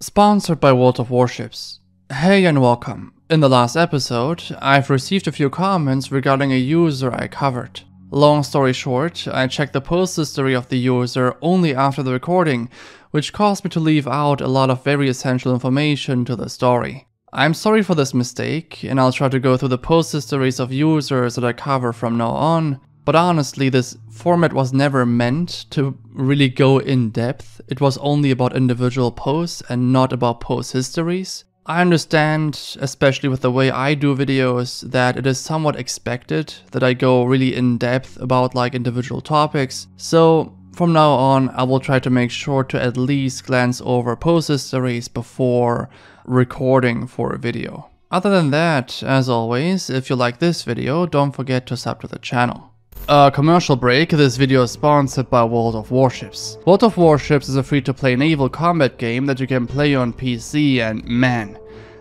Sponsored by World of Warships. Hey and welcome. In the last episode, I've received a few comments regarding a user I covered. Long story short, I checked the post history of the user only after the recording, which caused me to leave out a lot of very essential information to the story. I'm sorry for this mistake, and I'll try to go through the post histories of users that I cover from now on, but honestly, this format was never meant to really go in depth. It was only about individual posts and not about post histories. I understand, especially with the way I do videos, that it is somewhat expected that I go really in depth about like individual topics. So from now on, I will try to make sure to at least glance over post histories before recording for a video. Other than that, as always, if you like this video, don't forget to sub to the channel. Commercial break. This video is sponsored by World of Warships. World of Warships is a free-to-play naval combat game that you can play on PC, and man,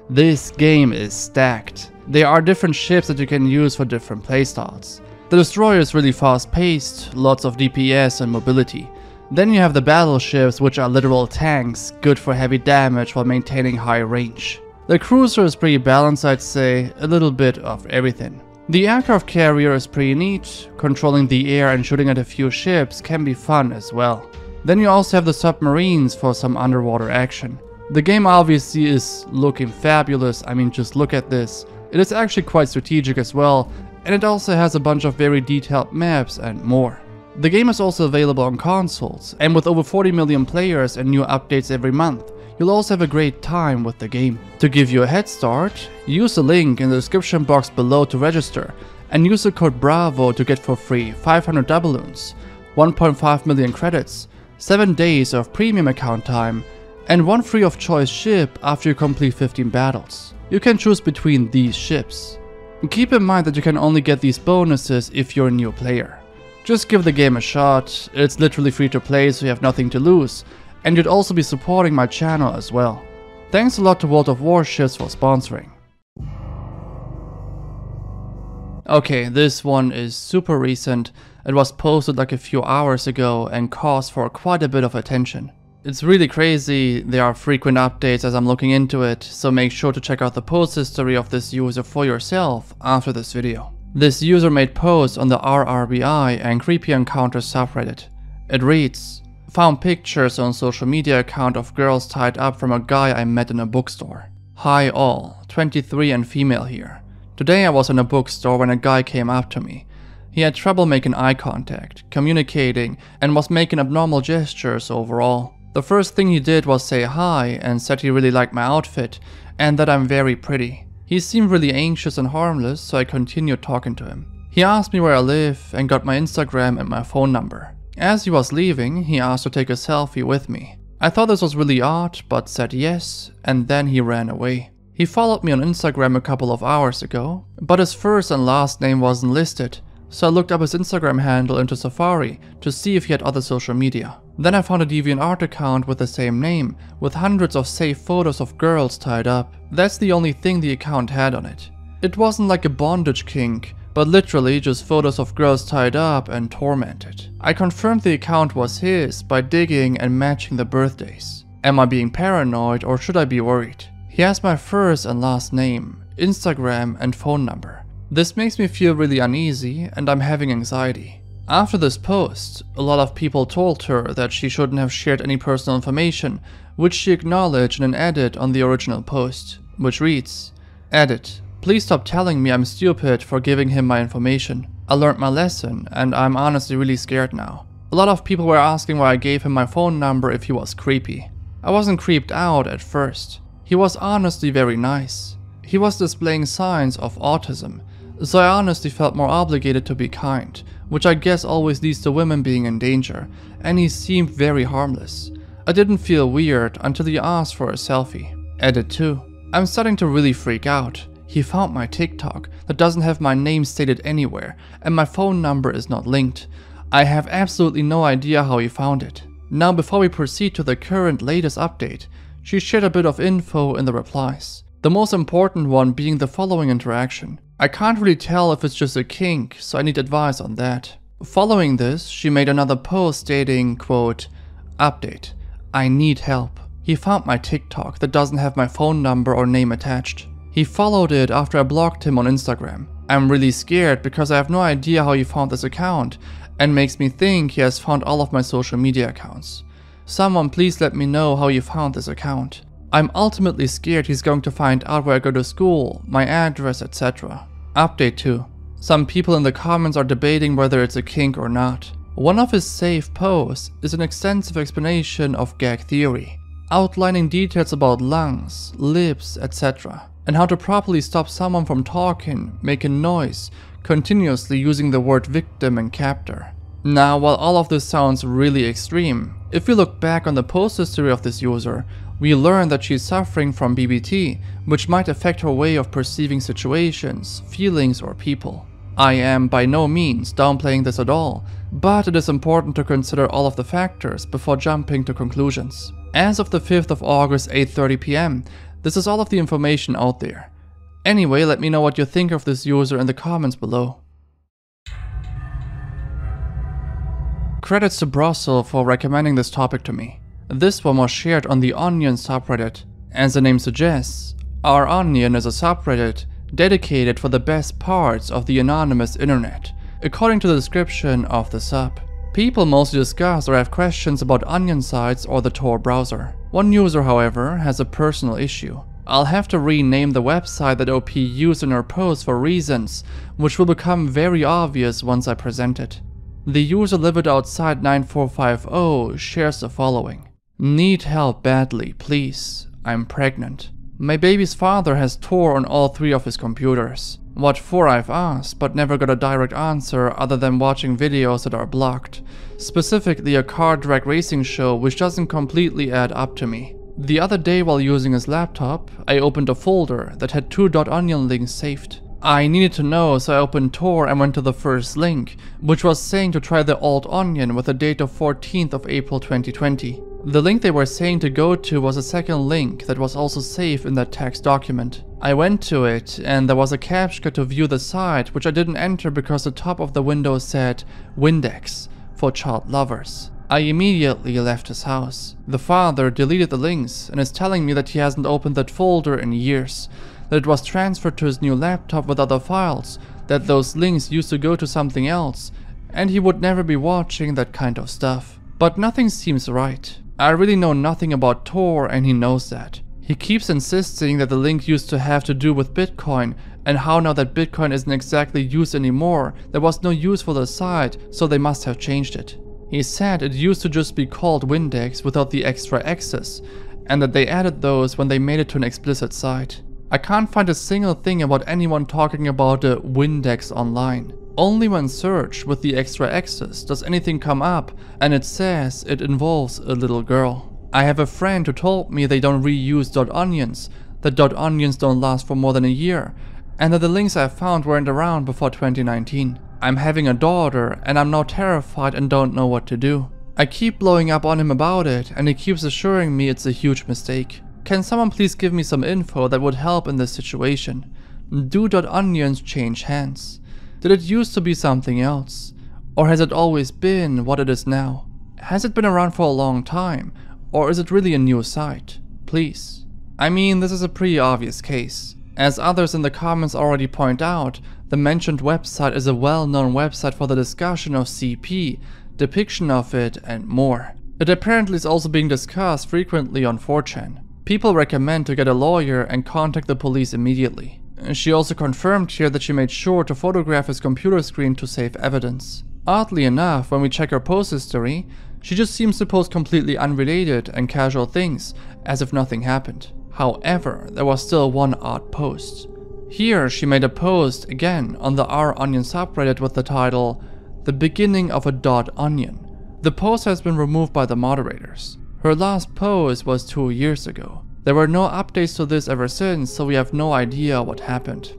this game is stacked. There are different ships that you can use for different playstyles. The destroyer is really fast-paced, lots of DPS and mobility. Then you have the battleships, which are literal tanks, good for heavy damage while maintaining high range. The cruiser is pretty balanced, I'd say, a little bit of everything. The aircraft carrier is pretty neat. Controlling the air and shooting at a few ships can be fun as well. Then you also have the submarines for some underwater action. The game obviously is looking fabulous, I mean just look at this. It is actually quite strategic as well, and it also has a bunch of very detailed maps and more. The game is also available on consoles, and with over 40 million players and new updates every month, you'll also have a great time with the game. To give you a head start, use the link in the description box below to register, and use the code BRAVO to get for free 500 doubloons, 1.5 million credits, 7 days of premium account time, and one free of choice ship after you complete 15 battles. You can choose between these ships. Keep in mind that you can only get these bonuses if you're a new player. Just give the game a shot, it's literally free to play, so you have nothing to lose. And you'd also be supporting my channel as well. Thanks a lot to World of Warships for sponsoring. Okay, this one is super recent. It was posted like a few hours ago and caused for quite a bit of attention. It's really crazy, there are frequent updates as I'm looking into it, so make sure to check out the post history of this user for yourself after this video. This user made posts on the RRBI and Creepy Encounters subreddit. It reads, "Found pictures on social media account of girls tied up from a guy I met in a bookstore. Hi all, 23 and female here. Today I was in a bookstore when a guy came up to me. He had trouble making eye contact, communicating, and was making abnormal gestures overall. The first thing he did was say hi and said he really liked my outfit and that I'm very pretty. He seemed really anxious and harmless, so I continued talking to him. He asked me where I live and got my Instagram and my phone number. As he was leaving, he asked to take a selfie with me. I thought this was really odd, but said yes, and then he ran away. He followed me on Instagram a couple of hours ago, but his first and last name wasn't listed, so I looked up his Instagram handle into Safari to see if he had other social media. Then I found a DeviantArt account with the same name, with hundreds of saved photos of girls tied up. That's the only thing the account had on it. It wasn't like a bondage kink, but literally just photos of girls tied up and tormented. I confirmed the account was his by digging and matching the birthdays. Am I being paranoid or should I be worried? He has my first and last name, Instagram and phone number. This makes me feel really uneasy and I'm having anxiety." After this post, a lot of people told her that she shouldn't have shared any personal information, which she acknowledged in an edit on the original post, which reads, "Edit. Please stop telling me I'm stupid for giving him my information. I learned my lesson and I'm honestly really scared now. A lot of people were asking why I gave him my phone number if he was creepy. I wasn't creeped out at first. He was honestly very nice. He was displaying signs of autism, so I honestly felt more obligated to be kind, which I guess always leads to women being in danger, and he seemed very harmless. I didn't feel weird until he asked for a selfie." Edit 2. "I'm starting to really freak out. He found my TikTok that doesn't have my name stated anywhere, and my phone number is not linked. I have absolutely no idea how he found it." Now before we proceed to the current latest update, she shared a bit of info in the replies. The most important one being the following interaction. "I can't really tell if it's just a kink, so I need advice on that." Following this, she made another post stating, quote, "Update. I need help. He found my TikTok that doesn't have my phone number or name attached. He followed it after I blocked him on Instagram. I'm really scared because I have no idea how he found this account and makes me think he has found all of my social media accounts. Someone please let me know how you found this account. I'm ultimately scared he's going to find out where I go to school, my address, etc. Update 2. Some people in the comments are debating whether it's a kink or not. One of his safe posts is an extensive explanation of gag theory, outlining details about lungs, lips, etc. and how to properly stop someone from talking, making noise, continuously using the word victim and captor. Now, while all of this sounds really extreme, if we look back on the post history of this user, we learn that she's suffering from BBT, which might affect her way of perceiving situations, feelings, or people. I am by no means downplaying this at all, but it is important to consider all of the factors before jumping to conclusions. As of the 5th of August, 8:30 p.m, this is all of the information out there. Anyway, let me know what you think of this user in the comments below. Credits to Brossel for recommending this topic to me. This one was shared on the Onion subreddit. As the name suggests, Our Onion is a subreddit dedicated for the best parts of the anonymous internet, according to the description of the sub. People mostly discuss or have questions about Onion sites or the Tor browser. One user, however, has a personal issue. I'll have to rename the website that OP used in her post for reasons, which will become very obvious once I present it. The user LividOutside9450 shares the following. Need help badly, please. I'm pregnant. My baby's father has Tor on all three of his computers. What for I've asked, but never got a direct answer other than watching videos that are blocked. Specifically a car drag racing show which doesn't completely add up to me. The other day while using his laptop, I opened a folder that had two .onion links saved. I needed to know, so I opened Tor and went to the first link, which was saying to try the alt onion with a date of 14th of April 2020. The link they were saying to go to was a second link that was also saved in that text document. I went to it and there was a CAPTCHA to view the site, which I didn't enter because the top of the window said Windex for child lovers. I immediately left his house. The father deleted the links and is telling me that he hasn't opened that folder in years, that it was transferred to his new laptop with other files, that those links used to go to something else, and he would never be watching that kind of stuff. But nothing seems right. I really know nothing about Tor and he knows that. He keeps insisting that the link used to have to do with Bitcoin and how now that Bitcoin isn't exactly used anymore, there was no use for the site, so they must have changed it. He said it used to just be called Windex without the extra X's and that they added those when they made it to an explicit site. I can't find a single thing about anyone talking about a Windex online. Only when searched with the extra X's does anything come up and it says it involves a little girl. I have a friend who told me they don't reuse .onions, that .onions don't last for more than a year, and that the links I found weren't around before 2019. I'm having a daughter and I'm now terrified and don't know what to do. I keep blowing up on him about it and he keeps assuring me it's a huge mistake. Can someone please give me some info that would help in this situation? Do .onions change hands? Did it used to be something else? Or has it always been what it is now? Has it been around for a long time? Or is it really a new site? Please. I mean, this is a pretty obvious case. As others in the comments already point out, the mentioned website is a well-known website for the discussion of CP, depiction of it, and more. It apparently is also being discussed frequently on 4chan. People recommend to get a lawyer and contact the police immediately. She also confirmed here that she made sure to photograph his computer screen to save evidence. Oddly enough, when we check her post history, she just seems to post completely unrelated and casual things, as if nothing happened. However, there was still one odd post. Here she made a post, again, on the r/onion subreddit with the title, The Beginning of a .onion. The post has been removed by the moderators. Her last post was 2 years ago. There were no updates to this ever since, so we have no idea what happened.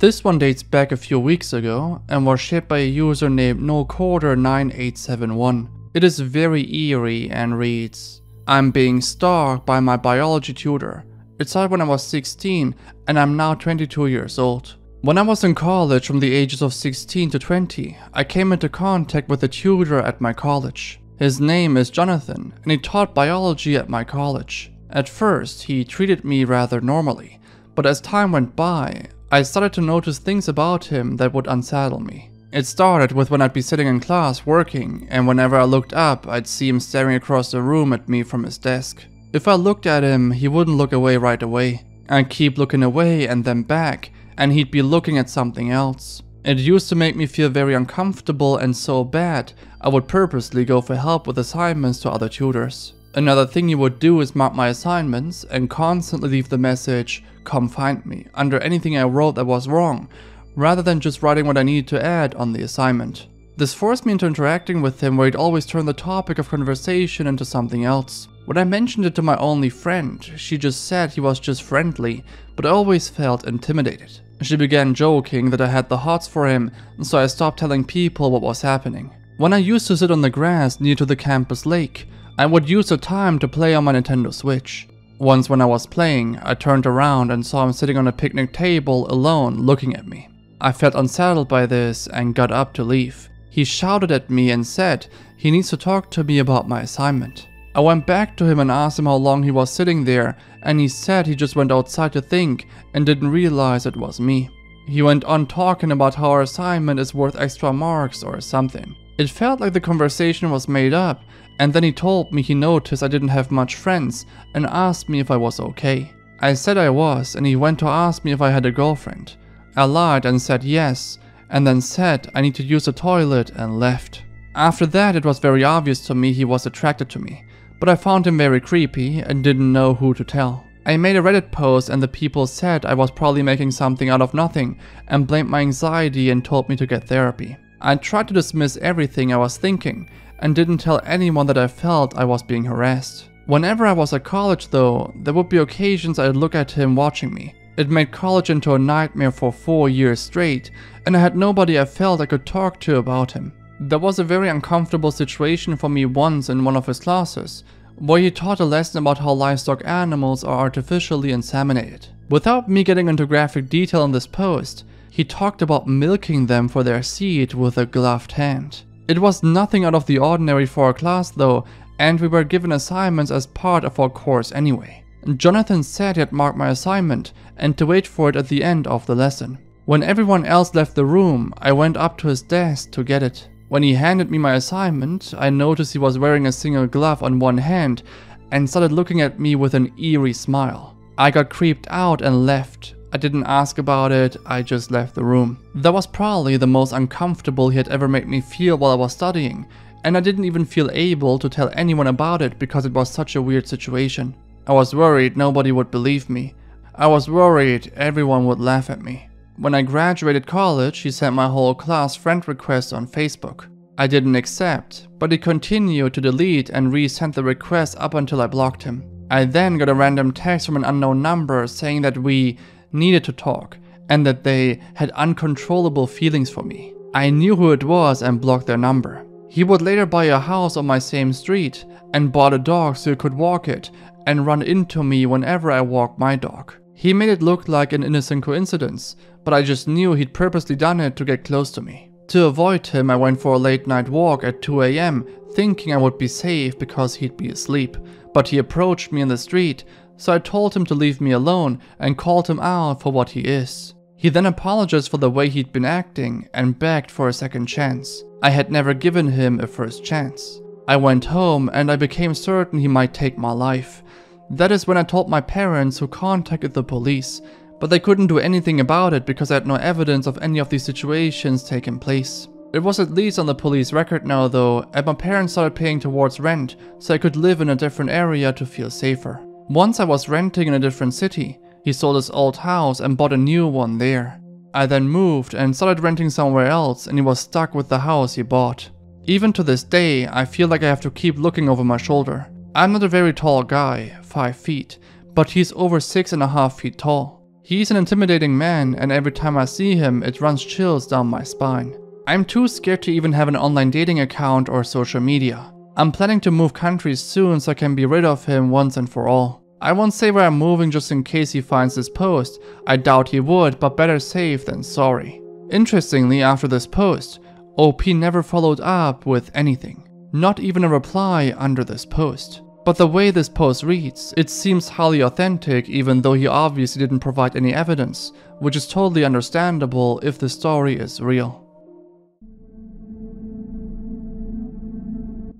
This one dates back a few weeks ago and was shared by a user named nocorder9871. It is very eerie and reads, I'm being stalked by my biology tutor. It started when I was 16 and I'm now 22 years old. When I was in college from the ages of 16 to 20, I came into contact with a tutor at my college. His name is Jonathan, and he taught biology at my college. At first, he treated me rather normally, but as time went by, I started to notice things about him that would unsaddle me. It started with when I'd be sitting in class working, and whenever I looked up, I'd see him staring across the room at me from his desk. If I looked at him, he wouldn't look away right away. I'd keep looking away and then back, and he'd be looking at something else. It used to make me feel very uncomfortable and so bad, I would purposely go for help with assignments to other tutors. Another thing he would do is mark my assignments and constantly leave the message, "Come find me," under anything I wrote that was wrong, rather than just writing what I needed to add on the assignment. This forced me into interacting with him, where he'd always turn the topic of conversation into something else. When I mentioned it to my only friend, she just said he was just friendly, but I always felt intimidated. She began joking that I had the hots for him, and so I stopped telling people what was happening. When I used to sit on the grass near to the campus lake, I would use the time to play on my Nintendo Switch. Once when I was playing, I turned around and saw him sitting on a picnic table alone looking at me. I felt unsettled by this and got up to leave. He shouted at me and said he needs to talk to me about my assignment. I went back to him and asked him how long he was sitting there, and he said he just went outside to think and didn't realize it was me. He went on talking about how our assignment is worth extra marks or something. It felt like the conversation was made up, and then he told me he noticed I didn't have much friends and asked me if I was okay. I said I was, and he went to ask me if I had a girlfriend. I lied and said yes, and then said I need to use the toilet and left. After that, it was very obvious to me he was attracted to me, but I found him very creepy and didn't know who to tell. I made a Reddit post, and the people said I was probably making something out of nothing and blamed my anxiety and told me to get therapy. I tried to dismiss everything I was thinking and didn't tell anyone that I felt I was being harassed. Whenever I was at college though, there would be occasions I'd look at him watching me. It made college into a nightmare for 4 years straight, and I had nobody I felt I could talk to about him. There was a very uncomfortable situation for me once in one of his classes, where he taught a lesson about how livestock animals are artificially inseminated. Without me getting into graphic detail in this post, he talked about milking them for their seed with a gloved hand. It was nothing out of the ordinary for our class though, and we were given assignments as part of our course anyway. Jonathan said he had marked my assignment and to wait for it at the end of the lesson. When everyone else left the room, I went up to his desk to get it. When he handed me my assignment, I noticed he was wearing a single glove on one hand and started looking at me with an eerie smile. I got creeped out and left. I didn't ask about it, I just left the room. That was probably the most uncomfortable he had ever made me feel while I was studying, and I didn't even feel able to tell anyone about it because it was such a weird situation. I was worried nobody would believe me. I was worried everyone would laugh at me. When I graduated college, he sent my whole class friend requests on Facebook. I didn't accept, but he continued to delete and resend the requests up until I blocked him. I then got a random text from an unknown number saying that we needed to talk and that they had uncontrollable feelings for me. I knew who it was and blocked their number. He would later buy a house on my same street and bought a dog so he could walk it and run into me whenever I walked my dog. He made it look like an innocent coincidence, but I just knew he'd purposely done it to get close to me. To avoid him, I went for a late night walk at 2 AM, thinking I would be safe because he'd be asleep, but he approached me in the street, so I told him to leave me alone and called him out for what he is. He then apologized for the way he'd been acting and begged for a second chance. I had never given him a first chance. I went home and I became certain he might take my life. That is when I told my parents, who contacted the police, but they couldn't do anything about it because I had no evidence of any of these situations taking place. It was at least on the police record now though, and my parents started paying towards rent so I could live in a different area to feel safer. Once I was renting in a different city, he sold his old house and bought a new one there. I then moved and started renting somewhere else, and he was stuck with the house he bought. Even to this day, I feel like I have to keep looking over my shoulder. I'm not a very tall guy, 5 feet, but he's over 6.5 feet tall. He's an intimidating man, and every time I see him, it runs chills down my spine. I'm too scared to even have an online dating account or social media. I'm planning to move countries soon so I can be rid of him once and for all. I won't say where I'm moving just in case he finds this post. I doubt he would, but better safe than sorry. Interestingly, after this post, OP never followed up with anything. Not even a reply under this post. But the way this post reads, it seems highly authentic even though he obviously didn't provide any evidence, which is totally understandable if the story is real.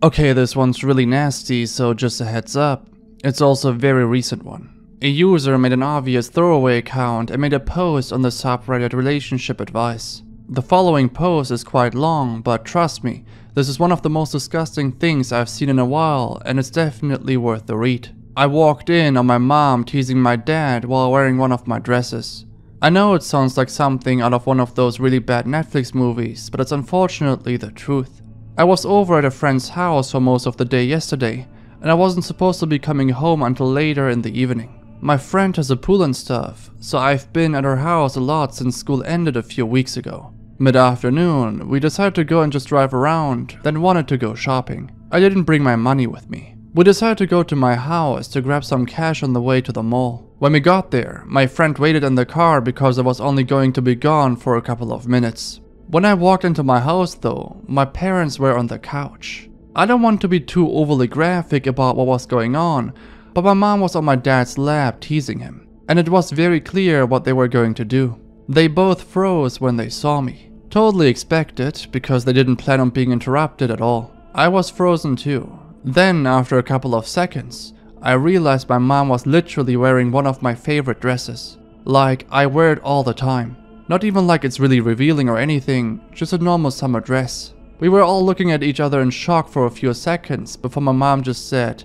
Okay, this one's really nasty, so just a heads up, it's also a very recent one. A user made an obvious throwaway account and made a post on the subreddit relationship advice. The following post is quite long, but trust me, this is one of the most disgusting things I've seen in a while, and it's definitely worth the read. I walked in on my mom teasing my dad while wearing one of my dresses. I know it sounds like something out of one of those really bad Netflix movies, but it's unfortunately the truth. I was over at a friend's house for most of the day yesterday, and I wasn't supposed to be coming home until later in the evening. My friend has a pool and stuff, so I've been at her house a lot since school ended a few weeks ago. Mid-afternoon, we decided to go and just drive around, then wanted to go shopping. I didn't bring my money with me. We decided to go to my house to grab some cash on the way to the mall. When we got there, my friend waited in the car because I was only going to be gone for a couple of minutes. When I walked into my house though, my parents were on the couch. I don't want to be too overly graphic about what was going on, but my mom was on my dad's lap teasing him, and it was very clear what they were going to do. They both froze when they saw me. Totally expected, because they didn't plan on being interrupted at all. I was frozen too. Then, after a couple of seconds, I realized my mom was literally wearing one of my favorite dresses. Like, I wear it all the time. Not even like it's really revealing or anything, just a normal summer dress. We were all looking at each other in shock for a few seconds before my mom just said,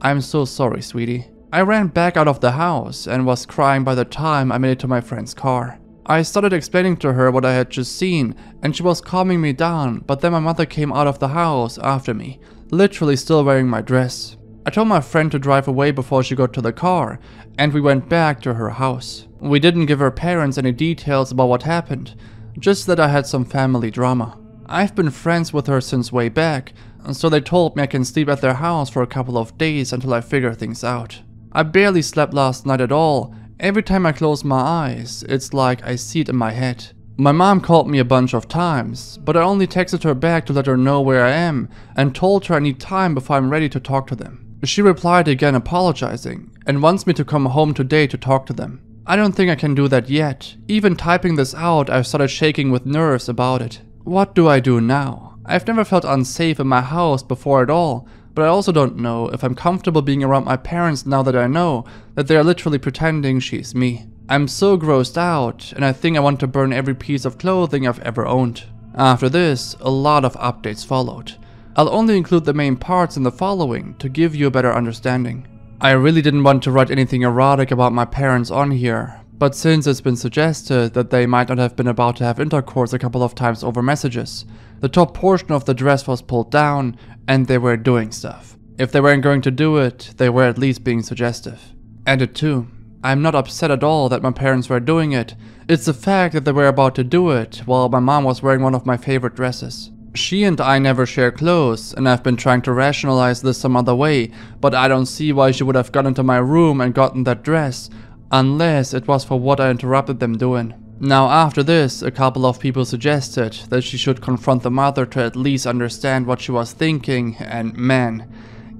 "I'm so sorry, sweetie." I ran back out of the house and was crying by the time I made it to my friend's car. I started explaining to her what I had just seen, and she was calming me down, but then my mother came out of the house after me, literally still wearing my dress. I told my friend to drive away before she got to the car, and we went back to her house. We didn't give her parents any details about what happened, just that I had some family drama. I've been friends with her since way back, so they told me I can sleep at their house for a couple of days until I figure things out. I barely slept last night at all. Every time I close my eyes, it's like I see it in my head. My mom called me a bunch of times, but I only texted her back to let her know where I am and told her I need time before I'm ready to talk to them. She replied again apologizing and wants me to come home today to talk to them. I don't think I can do that yet. Even typing this out, I've started shaking with nerves about it. What do I do now? I've never felt unsafe in my house before at all, but I also don't know if I'm comfortable being around my parents now that I know that they are literally pretending she's me. I'm so grossed out, and I think I want to burn every piece of clothing I've ever owned. After this, a lot of updates followed. I'll only include the main parts in the following to give you a better understanding. I really didn't want to write anything erotic about my parents on here, but since it's been suggested that they might not have been about to have intercourse a couple of times over messages, the top portion of the dress was pulled down and they were doing stuff. If they weren't going to do it, they were at least being suggestive. Added too, I'm not upset at all that my parents were doing it, it's the fact that they were about to do it while my mom was wearing one of my favorite dresses. She and I never share clothes, and I've been trying to rationalize this some other way, but I don't see why she would have gone into my room and gotten that dress, unless it was for what I interrupted them doing. Now after this, a couple of people suggested that she should confront the mother to at least understand what she was thinking, and man,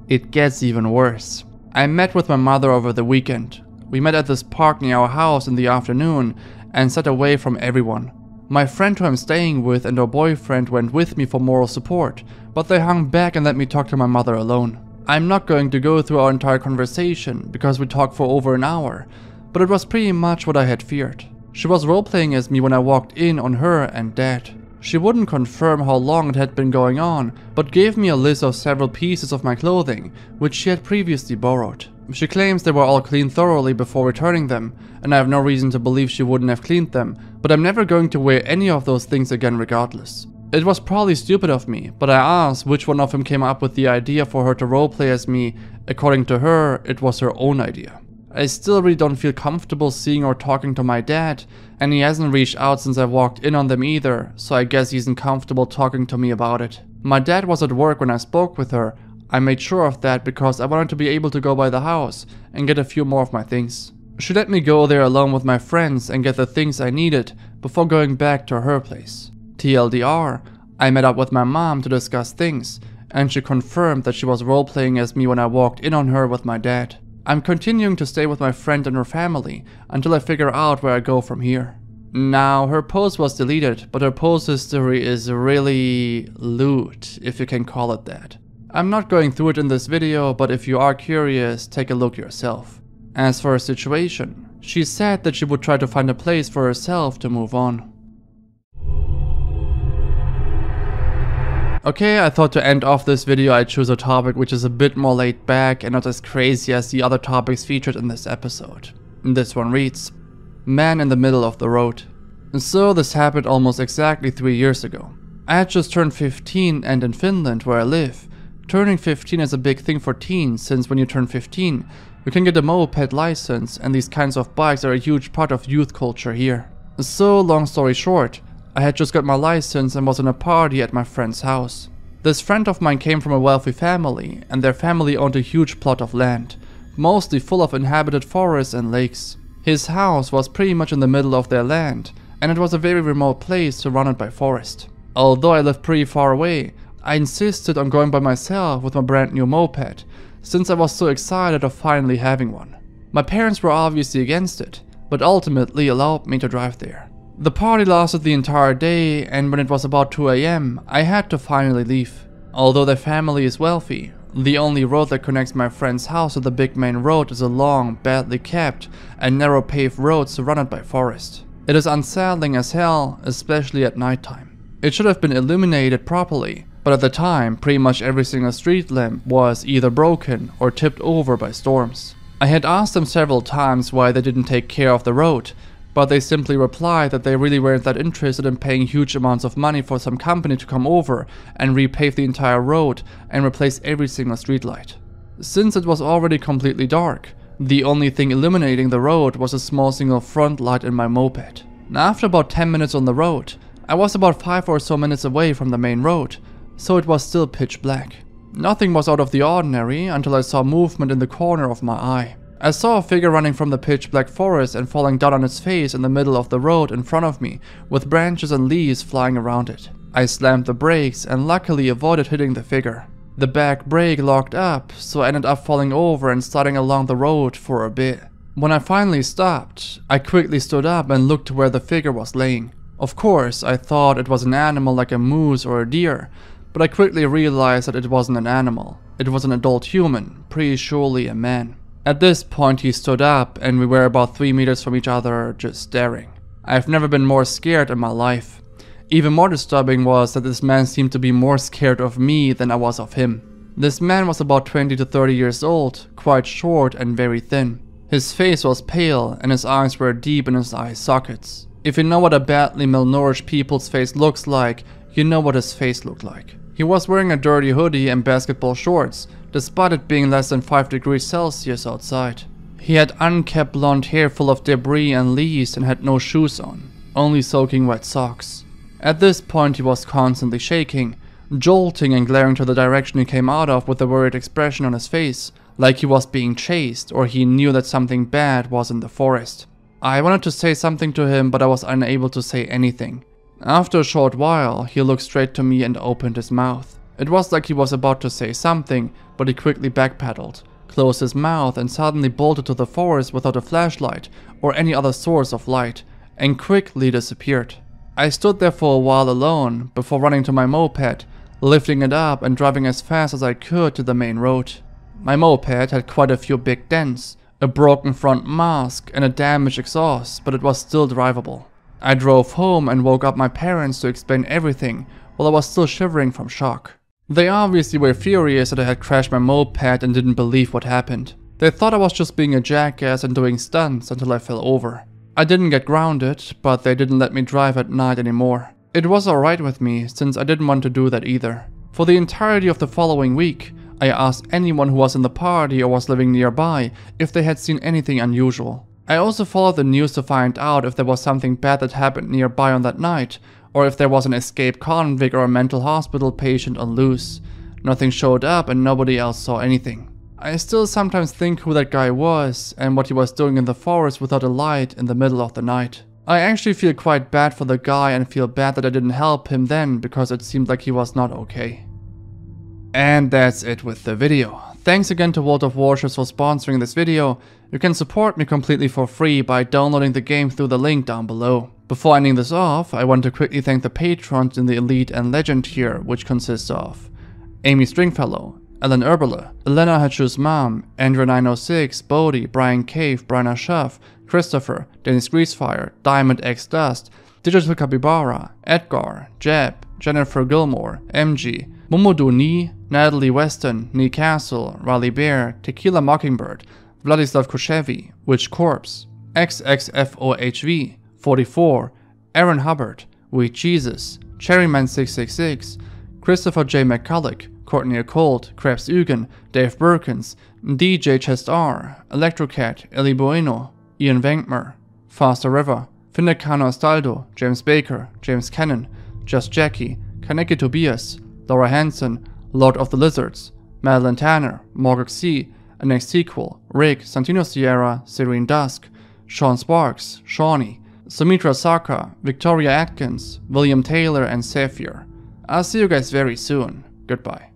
it gets even worse. I met with my mother over the weekend. We met at this park near our house in the afternoon and sat away from everyone. My friend who I'm staying with and her boyfriend went with me for moral support, but they hung back and let me talk to my mother alone. I'm not going to go through our entire conversation because we talked for over an hour, but it was pretty much what I had feared. She was role-playing as me when I walked in on her and dad. She wouldn't confirm how long it had been going on, but gave me a list of several pieces of my clothing, which she had previously borrowed. She claims they were all cleaned thoroughly before returning them, and I have no reason to believe she wouldn't have cleaned them, but I'm never going to wear any of those things again regardless. It was probably stupid of me, but I asked which one of them came up with the idea for her to roleplay as me. According to her, it was her own idea. I still really don't feel comfortable seeing or talking to my dad, and he hasn't reached out since I walked in on them either, so I guess he isn't comfortable talking to me about it. My dad was at work when I spoke with her. I made sure of that because I wanted to be able to go by the house and get a few more of my things. She let me go there alone with my friends and get the things I needed before going back to her place. TLDR, I met up with my mom to discuss things, and she confirmed that she was role-playing as me when I walked in on her with my dad. I'm continuing to stay with my friend and her family until I figure out where I go from here. Now, her post was deleted, but her post history is really loot, if you can call it that. I'm not going through it in this video, but if you are curious, take a look yourself. As for her situation, she said that she would try to find a place for herself to move on. Okay, I thought to end off this video I'd choose a topic which is a bit more laid back and not as crazy as the other topics featured in this episode. This one reads, Man in the Middle of the Road. So this happened almost exactly 3 years ago. I had just turned 15, and in Finland, where I live, turning 15 is a big thing for teens, since when you turn 15, you can get a moped license, and these kinds of bikes are a huge part of youth culture here. So long story short, I had just got my license and was in a party at my friend's house. This friend of mine came from a wealthy family, and their family owned a huge plot of land, mostly full of inhabited forests and lakes. His house was pretty much in the middle of their land, and it was a very remote place surrounded by forest. Although I lived pretty far away, I insisted on going by myself with my brand new moped, since I was so excited of finally having one. My parents were obviously against it, but ultimately allowed me to drive there. The party lasted the entire day, and when it was about 2 AM, I had to finally leave. Although their family is wealthy, the only road that connects my friend's house to the big main road is a long, badly kept and narrow paved road surrounded by forest. It is unsettling as hell, especially at nighttime. It should have been illuminated properly, but at the time, pretty much every single street lamp was either broken or tipped over by storms. I had asked them several times why they didn't take care of the road, but they simply replied that they really weren't that interested in paying huge amounts of money for some company to come over and repave the entire road and replace every single streetlight. Since it was already completely dark, the only thing illuminating the road was a small single front light in my moped. Now, after about 10 minutes on the road, I was about 5 or so minutes away from the main road, so it was still pitch black. Nothing was out of the ordinary until I saw movement in the corner of my eye. I saw a figure running from the pitch black forest and falling down on its face in the middle of the road in front of me, with branches and leaves flying around it. I slammed the brakes and luckily avoided hitting the figure. The back brake locked up, so I ended up falling over and sliding along the road for a bit. When I finally stopped, I quickly stood up and looked to where the figure was laying. Of course, I thought it was an animal like a moose or a deer, but I quickly realized that it wasn't an animal. It was an adult human, pretty surely a man. At this point he stood up and we were about 3 meters from each other, just staring. I've never been more scared in my life. Even more disturbing was that this man seemed to be more scared of me than I was of him. This man was about 20 to 30 years old, quite short and very thin. His face was pale and his eyes were deep in his eye sockets. If you know what a badly malnourished people's face looks like, you know what his face looked like. He was wearing a dirty hoodie and basketball shorts, despite it being less than 5 degrees Celsius outside. He had unkempt blonde hair full of debris and leaves and had no shoes on, only soaking wet socks. At this point he was constantly shaking, jolting and glaring to the direction he came out of with a worried expression on his face, like he was being chased or he knew that something bad was in the forest. I wanted to say something to him, but I was unable to say anything. After a short while, he looked straight to me and opened his mouth. It was like he was about to say something, but he quickly backpedaled, closed his mouth and suddenly bolted to the forest without a flashlight or any other source of light, and quickly disappeared. I stood there for a while alone, before running to my moped, lifting it up and driving as fast as I could to the main road. My moped had quite a few big dents, a broken front mask and a damaged exhaust, but it was still drivable. I drove home and woke up my parents to explain everything, while I was still shivering from shock. They obviously were furious that I had crashed my moped and didn't believe what happened. They thought I was just being a jackass and doing stunts until I fell over. I didn't get grounded, but they didn't let me drive at night anymore. It was alright with me, since I didn't want to do that either. For the entirety of the following week, I asked anyone who was in the party or was living nearby if they had seen anything unusual. I also followed the news to find out if there was something bad that happened nearby on that night, or if there was an escaped convict or a mental hospital patient on loose. Nothing showed up and nobody else saw anything. I still sometimes think who that guy was and what he was doing in the forest without a light in the middle of the night. I actually feel quite bad for the guy and feel bad that I didn't help him then because it seemed like he was not okay. And that's it with the video. Thanks again to World of Warships for sponsoring this video. You can support me completely for free by downloading the game through the link down below. Before ending this off, I want to quickly thank the patrons in the Elite and Legend tier, which consists of Amy Stringfellow, Ellen Erbeler, Elena Hachu's Mom, Andrew 906, Bodhi, Brian Cave, Brian Ashaff, Christopher, Dennis Greasefire, Diamond X Dust, Digital Capybara, Edgar, Jeb, Jennifer Gilmore, MG, Momodu Ni, Natalie Weston, Nee Castle, Raleigh Bear, Tequila Mockingbird, Vladislav Koshevi, Witch Corpse, XXFOHV, 44, Aaron Hubbard, We Jesus, Cherryman666, Christopher J. McCulloch, Courtney O'Colt, Krebs Eugen, Dave Birkins, DJ Chest R, Electrocat, Eli Bueno, Ian Venkmer, Faster River, Finecano Astaldo, James Baker, James Cannon, Just Jackie, Kaneki Tobias, Laura Hansen, Lord of the Lizards, Madeline Tanner, Morgok C, Annex Sequel, Rick, Santino Sierra, Serene Dusk, Sean Sparks, Shawnee, Sumitra Saka, Victoria Atkins, William Taylor, and Sapphire. I'll see you guys very soon. Goodbye.